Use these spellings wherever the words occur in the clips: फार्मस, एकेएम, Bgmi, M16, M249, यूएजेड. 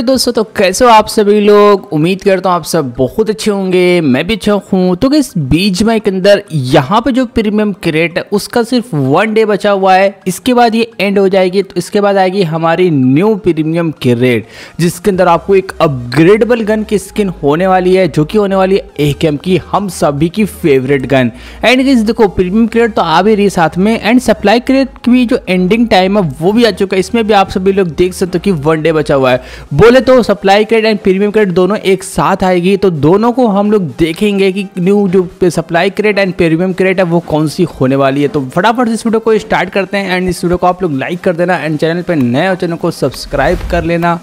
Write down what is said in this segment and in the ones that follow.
दोस्तों तो कैसे हो आप सभी लोग। उम्मीद करता हूँ आप सब बहुत अच्छे होंगे, मैं भी अच्छा हूँ। तो इस बीजीएमआई के अंदर यहाँ पे जो प्रीमियम क्रेट है उसका सिर्फ 1 डे बचा हुआ है, इसके बाद ये एंड हो जाएगी। तो इसके बाद आएगी हमारी न्यू प्रीमियम क्रेट जिसके अंदर आपको एक अपग्रेडेबल गन की स्किन होने वाली है, जो कि होने वाली है एकेएम की, हम सभी की फेवरेट गन। एंड गाइस देखो प्रीमियम क्रेट तो आ भी रही साथ में, एंड सप्लाई क्रेट की भी जो एंडिंग टाइम है वो भी आ चुका है। इसमें भी आप सभी लोग देख सकते हो कि 1 डे बचा हुआ है। बोले तो supply crate and premium crate दोनों एक साथ आएगी, तो दोनों को हम लोग देखेंगे कि न्यू जो supply crate and premium crate है वो कौन सी होने वाली है। तो फटाफट इस वीडियो को स्टार्ट करते हैं एंड इस वीडियो को आप लोग लाइक कर देना एंड चैनल पर नए हो चैनल को सब्सक्राइब कर लेना।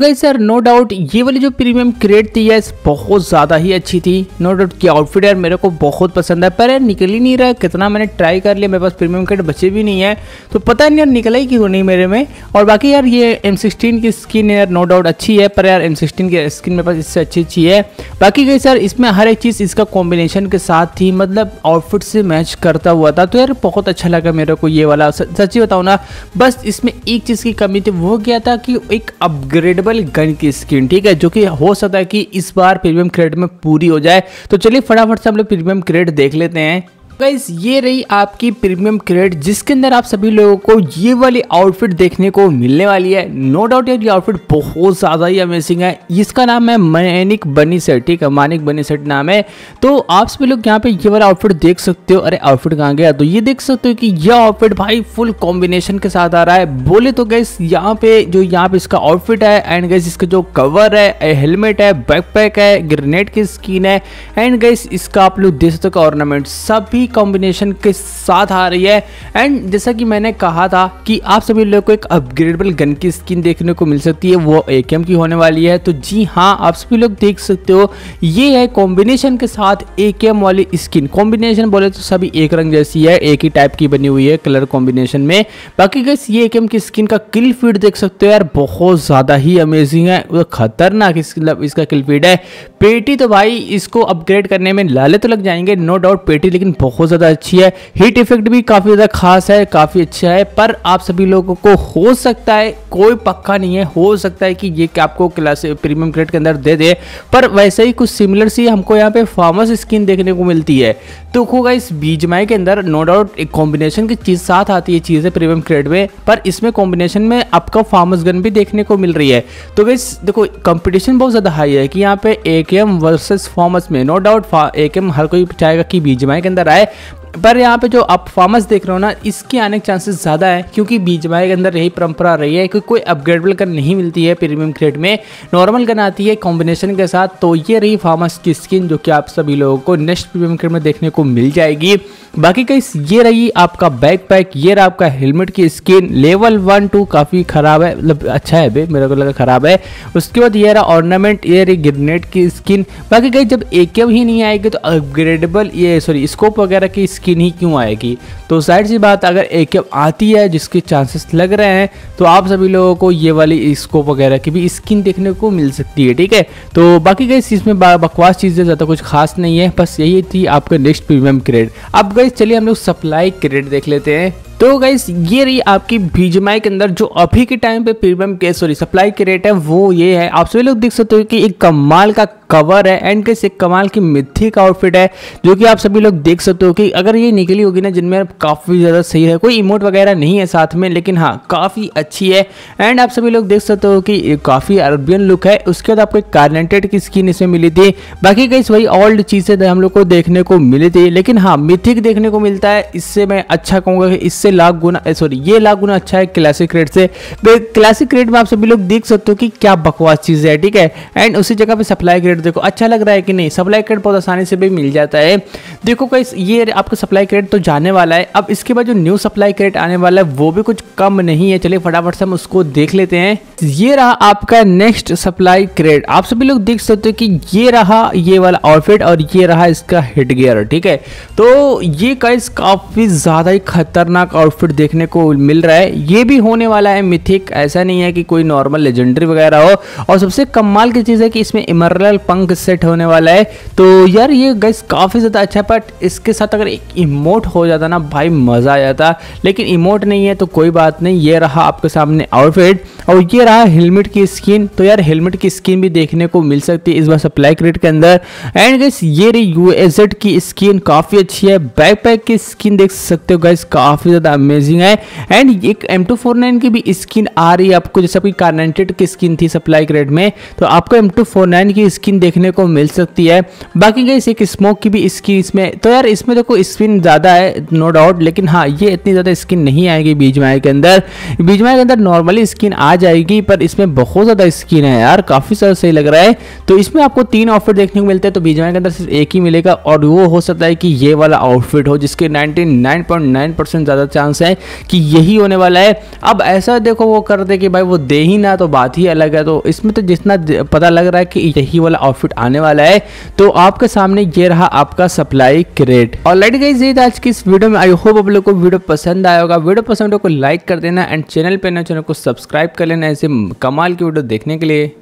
गाइस सर नो डाउट ये वाली जो प्रीमियम क्रेट थी यार बहुत ज़्यादा ही अच्छी थी। नो डाउट की आउटफिट यार मेरे को बहुत पसंद है, पर यार निकल ही नहीं रहा है। कितना मैंने ट्राई कर लिया, मेरे पास प्रीमियम क्रेट बचे भी नहीं है, तो पता नहीं यार निकला ही क्यों नहीं मेरे में। और बाकी यार ये M16 की स्किन यार नो डाउट अच्छी है, पर यार M16 की स्किन मेरे पास इससे अच्छी है। बाकी गाइस सर इसमें हर एक चीज़ इसका कॉम्बिनेशन के साथ थी, मतलब आउटफिट से मैच करता हुआ था, तो यार बहुत अच्छा लगा मेरे को ये वाला। सच्ची बताऊँ ना, बस इसमें एक चीज़ की कमी थी, वो क्या था कि एक अपग्रेड गन की स्किन, ठीक है, जो कि हो सकता है कि इस बार प्रीमियम क्रेट में पूरी हो जाए। तो चलिए फटाफट से हम लोग प्रीमियम क्रेट देख लेते हैं। गाइस ये रही आपकी प्रीमियम क्रेट जिसके अंदर आप सभी लोगों को ये वाली आउटफिट देखने को मिलने वाली है। नो डाउट यार ये आउटफिट बहुत ज़्यादा ही अमेजिंग है। इसका नाम है मानिक बनी सेट, ठीक है, मानिक बनी सेट नाम है। तो आप सभी लोग यहाँ पे ये वाला आउटफिट देख सकते हो। अरे आउटफिट कहाँ गया, तो ये देख सकते हो कि यह आउटफिट भाई फुल कॉम्बिनेशन के साथ आ रहा है। बोले तो गाइस यहाँ पे जो इसका आउटफिट है, एंड गाइस इसका जो कवर है, हेलमेट है, बैकपैक है, ग्रेनेड की स्किन है, एंड गाइस इसका आप लोग देख सकते हो ऑर्नामेंट, सभी कॉम्बिनेशन के साथ आ रही है। एंड जैसा कि मैंने कहा था कि आप सभी लोगों को एक अपग्रेडेबल गन की स्किन देखने को मिल सकती है, वो एकेएम की होने वाली है। तो जी हाँ, आप सभी लोग देख सकते हो ये है कॉम्बिनेशन के साथ एकेएम वाली स्किन। कॉम्बिनेशन बोले तो सभी एक रंग जैसी है, एक ही टाइप की बनी हुई है कलर कॉम्बिनेशन में। बाकी गाइस ये एकेएम की स्किन का किल फीड देख सकते हो यार, बहुत ज़्यादा ही अमेजिंग है, खतरनाक इसका किल फीड है। पेटी तो भाई इसको अपग्रेड करने में लाले तो लग जाएंगे नो डाउट पेटी, लेकिन बहुत ज़्यादा अच्छी है। हीट इफेक्ट भी काफ़ी ज़्यादा खास है, काफ़ी अच्छा है। पर आप सभी लोगों को हो सकता है, कोई पक्का नहीं है, हो सकता है कि ये आपको क्लास प्रीमियम क्रेट के अंदर दे दे, पर वैसे ही कुछ सिमिलर सी हमको यहाँ पे फार्मस स्किन देखने को मिलती है। तो होगा इस बीजीएमआई के अंदर नो डाउट एक कॉम्बिनेशन की चीज़ साथ आती है चीज़ें प्रीमियम क्रेट में, पर इसमें कॉम्बिनेशन में आपका फार्मस गन भी देखने को मिल रही है। तो वैस देखो कंपटीशन बहुत ज़्यादा हाई है कि यहाँ पे एकेएम वर्सेस फार्मस में नो डाउट एकेएम हर कोई चाहेगा कि बीजीएमआई के अंदर आए, पर यहाँ पे जो आप फार्मस देख रहे हो ना, इसके आने के चांसेस ज़्यादा है, क्योंकि बीजीएमआई के अंदर यही परंपरा रही है कि कोई अपग्रेडेबल गन नहीं मिलती है प्रीमियम क्रेट में, नॉर्मल गन आती है कॉम्बिनेशन के साथ। तो ये रही फार्मस की स्किन जो कि आप सभी लोगों को नेक्स्ट प्रीमियम क्रेट में देखने को मिल जाएगी। बाकी गाइस ये रही आपका बैकपैक, ये रहा आपका हेलमेट की स्किन, लेवल 1-2 काफ़ी ख़राब है, मतलब अच्छा है बे, मेरे को लगा ख़राब है। उसके बाद ये रहा ऑर्नामेंट, ये रही ग्रेनेड की स्किन। बाकी गाइस जब एकेएम ही नहीं आएगी तो अपग्रेडेबल ये स्कोप वगैरह की स्किन ही क्यों आएगी। तो जाहिर सी बात अगर एकेएम आती है जिसके चांसेस लग रहे हैं, तो आप सभी लोगों को ये वाली स्कोप वगैरह की भी स्किन देखने को मिल सकती है, ठीक है। तो बाकी गाइस इसमें बकवास चीज़ें ज़्यादा कुछ खास नहीं है, बस यही थी आपका नेक्स्ट प्रीमियम क्रेट। अब गाइस चलिए हम लोग सप्लाई क्रेट देख लेते हैं। तो गाइस ये रही आपकी बीजीएमआई के अंदर जो अभी के टाइम पे प्रीमियम के सप्लाई क्रेट है, वो ये है। आप सभी लोग देख सकते हो कि एक कमाल का कवर है एंड गाइस एक कमाल की मिथी का आउटफिट है, जो कि आप सभी लोग देख सकते हो कि अगर ये निकली होगी ना जिनमें काफ़ी ज़्यादा सही है। कोई इमोट वगैरह नहीं है साथ में, लेकिन हाँ काफ़ी अच्छी है। एंड आप सभी लोग देख सकते हो कि काफ़ी अरबियन लुक है। उसके बाद आपको एक कार्नेटेड की स्किन इसमें मिली थी। बाकी गाइस वही ओल्ड चीज़ें हम लोग को देखने को मिली थी, लेकिन हाँ मिथिक देखने को मिलता है, इससे मैं अच्छा कहूँगा कि इससे ये लाख गुना अच्छा है क्लासिक क्रेट से। क्लासिक क्रेट में आप सभी लोग देख सकते हो कि क्या बकवास चीज़ है, ठीक है। एंड उसी जगह पे सप्लाई क्रेट देखो, अच्छा लग रहा है कि नहीं। सप्लाई क्रेट बहुत आसानी से भी मिल जाता है। देखो गाइस ये आपका सप्लाई क्रेट तो जाने वाला है, अब इसके बाद जो न्यू सप्लाई क्रेट आने वाला है वो भी कुछ कम नहीं है। चलिए फटाफट से हम उसको देख लेते हैं। ये रहा आपका नेक्स्ट सप्लाई क्रेट, आप सभी लोग देख सकते हो कि ये रहा ये वाला आउटफिट और ये रहा इसका हेड गियर, ठीक है। तो ये गाइस काफ़ी ज़्यादा ही खतरनाक आउटफिट देखने को मिल रहा है। ये भी होने वाला है मिथिक, ऐसा नहीं है कि कोई नॉर्मल लेजेंडरी वगैरह हो। और सबसे कमाल की चीज़ है कि इसमें इमरल पंख सेट होने वाला है। तो यार ये गाइस काफ़ी ज़्यादा अच्छा है, बट इसके साथ अगर एक इमोट हो जाता ना भाई मज़ा आ जाता, लेकिन इमोट नहीं है तो कोई बात नहीं। ये रहा आपके सामने आउटफिट और ये रहा हेलमेट की स्किन। तो यार हेलमेट की स्किन भी देखने को मिल सकती है इस बार सप्लाई क्रेट के अंदर। एंड गाइस ये रही यूएजेड की स्किन, काफ़ी अच्छी है। बैकपैक की स्किन देख सकते हो गाइस काफ़ी ज़्यादा अमेजिंग है। एंड एक M249 की भी स्किन आ रही है आपको, जैसे आपकी कारनेटेड की स्किन थी सप्लाई क्रेट में, तो आपको M249 की स्किन देखने को मिल सकती है। बाकी गाइस एक स्मोक की भी स्किन इसमें, तो यार इसमें देखो तो स्किन ज़्यादा है नो डाउट, लेकिन हाँ ये इतनी ज़्यादा स्किन नहीं आएगी बीजीएमआई के अंदर। बीजीएमआई के अंदर नॉर्मली स्किन आ जाएगी, पर इसमें बहुत ज़्यादा स्किन है यार, काफ़ी सारा सही लग रहा है। तो इसमें आपको 3 आउटफिट देखने को मिलते हैं, तो बीजीएमआई के अंदर सिर्फ एक ही मिलेगा और वो हो सकता है कि ये वाला आउटफिट हो, जिसके 99.9% ज़्यादा चांस है कि यही होने वाला है। अब ऐसा देखो वो करते कि भाई वो दे ही ना तो बात ही अलग है। तो इसमें तो जितना पता लग रहा है कि यही वाला आउटफिट आने वाला है। तो आपके सामने ये रहा आपका सप्लाई क्रेट। ऑलराइट गाइस ये आज की इस वीडियो में, आई होप आप लोगों को वीडियो पसंद आया होगा। वीडियो पसंद हो तो लाइक कर देना एंड चैनल पे नए चैनल को सब्सक्राइब कर लेना ऐसे कमाल की वीडियो देखने के लिए।